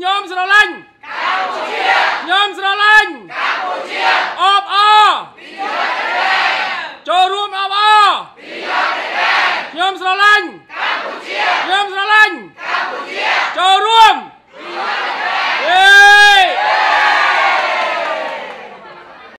Nhóm Sờ Lanh, Campuchia. Nhóm Sờ Lanh, Campuchia. Ọp o. Chô ruộng ọp o. Nhóm Sờ Lanh, Campuchia. Nhóm